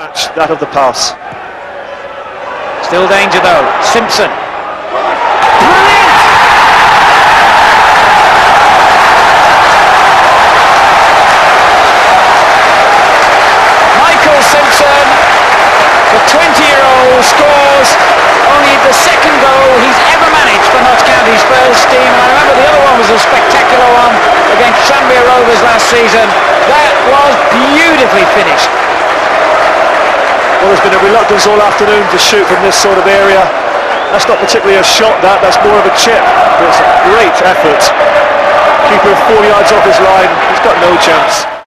match that of the pass. Still danger though, Simpson. Brilliant! Michael Simpson, the 20-year-old, scores only the second goal he's ever managed for Notts County's first team. And I remember the other one was a spectacular one against Shamrock Rovers last season. That was beautifully finished. Well, there's been a reluctance all afternoon to shoot from this sort of area. That's not particularly a shot, that's more of a chip. But it's a great effort. Keeper 4 yards off his line, he's got no chance.